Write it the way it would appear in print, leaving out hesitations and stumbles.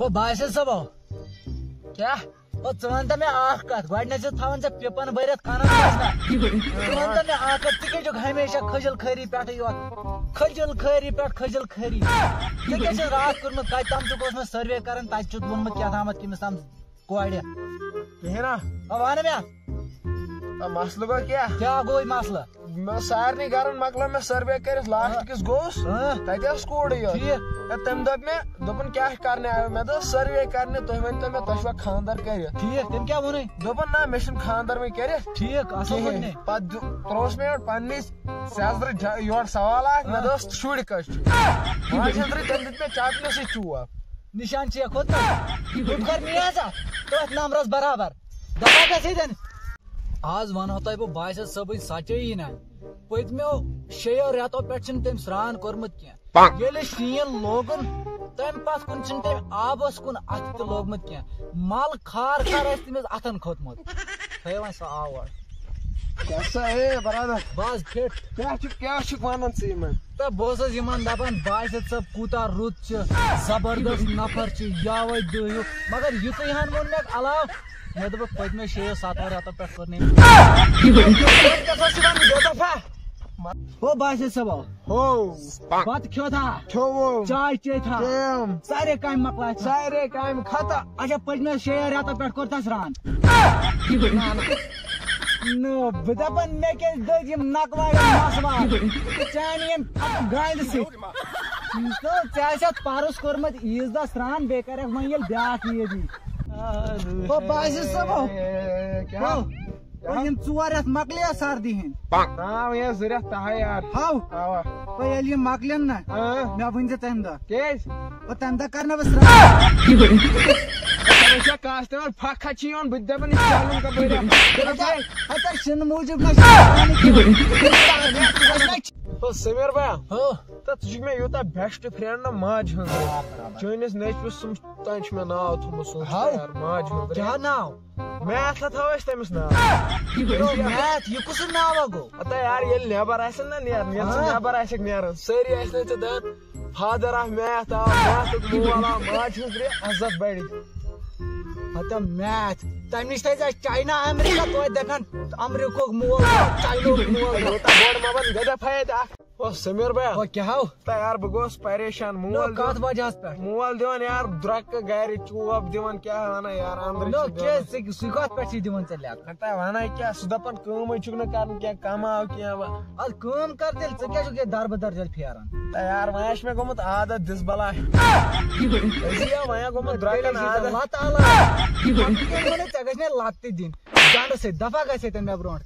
हो बायसे सबो क्या हो चवंत में आकत गडनेसे थावन से पिपन भरत खाना चवंत में आकत तिके जो हमेशा खजल खरी पेट खजल खरी तिके से रात करम काय ताम तो कोस में सर्वे करन ताय चुत बन में क्या थामत किम साम कोइडे तेरा अब आने में आ मसला गो क्या गोई मसला मैं सारनी घरन मकला मैं सर्वे करस लास्ट किस गोस तते स्कोड यो तम दब में दोपन क्या करने आयो मैं तो सर्वे करने तो वन तो मैं तशवा खानदार कर ठीक तम क्या बोने दोपन ना मशीन खानदार में करे ठीक असल बोने पद 3 मिनट पन्नी साजर योर सवाल आ मैं दोस्त छुड़ कश माचंद्र तम दब में चाटने से चुआ निशान से खोता गुड कर मिया जा तो नाम रस बराबर दबा के सीधन आज वन होता है वो बायसे सब सच ही ना पत्मो शेयो रेतो पे तम स्रान कर्मुत क्या ये शीन लोगन तम पत् कुन तम आबस कुन अत लोगमुत क्या मल खार खार तमिस अथन खोतमुत थो सो आवर कैसा है बराबर बस फिट क्या वन सन तो बहुत दपान बायसे सब कूता रुत जबरदस्त नफर यावे दुख मगर युत वो मे अलाव मैं तो पत्मे 6 या 7 आता पे करने हो बासे सब हो बात क्यों था चाय चे था सारे काम मकला सारे काम खाता अच्छा पत्मे 6 या आता पे करता सरान नो बदपन में के दजिम नकवा मासवा चानियम गाइड से तो चाचा पारस करमत ईज दा सरान बेकर मंगल ब्याक ये दी ओ बायसे सब क्या हम चुवारत मकलिया सर्दी हैं हां ये जरा ताहा यार हां ओ ये मकलन ना मैं वंजे तंदा केस ओ तंदा करना बस अच्छा कस्टमर फाखा छियोन बुद्धबन चालू का बेरा अच्छा शन मूजिब ना ओ समीर भैया हो तो तुझ में योता बेस्ट फ्रेंड ना माज हूं चोनिस नेचुस सुम तांच में ना तुम सो यार माज हूं क्या नाम मैथ था वैसे तमिस ना मैथ ये कुछ ना वागो अता यार ये लेबर ऐसे ना यार ये लेबर ऐसे यार सारी ऐसे तो दन फादर ऑफ मैथ और मैथ को वाला माज हूं रे इज्जत बैठ अता मैथ तमिस ता चाइना अमेरिका तो देखन अमेरिका मु चाइना मु होता बोर्ड मवन गदा फायदा ओ समीर भैया ओ क्या हो यार बगोस परेशान मोल कात वजहस पे मोल देवन यार द्रक गारी चूप देवन क्या वाना यार अंदर नो के सिकात पे सी देवन चल्या खटा वाना क्या सुदपन काम छुक न करन क्या कमाओ क्या आज काम कर दिल से क्या के दर बदर जल फेरन यार वायश में गोमत आदत दिस बला ऐसिया वाया गोमत द्राइलन आदत माता अल्लाह की बोल के ने तगने लाते दिन जान से दफा कैसे तन में ब्रोंट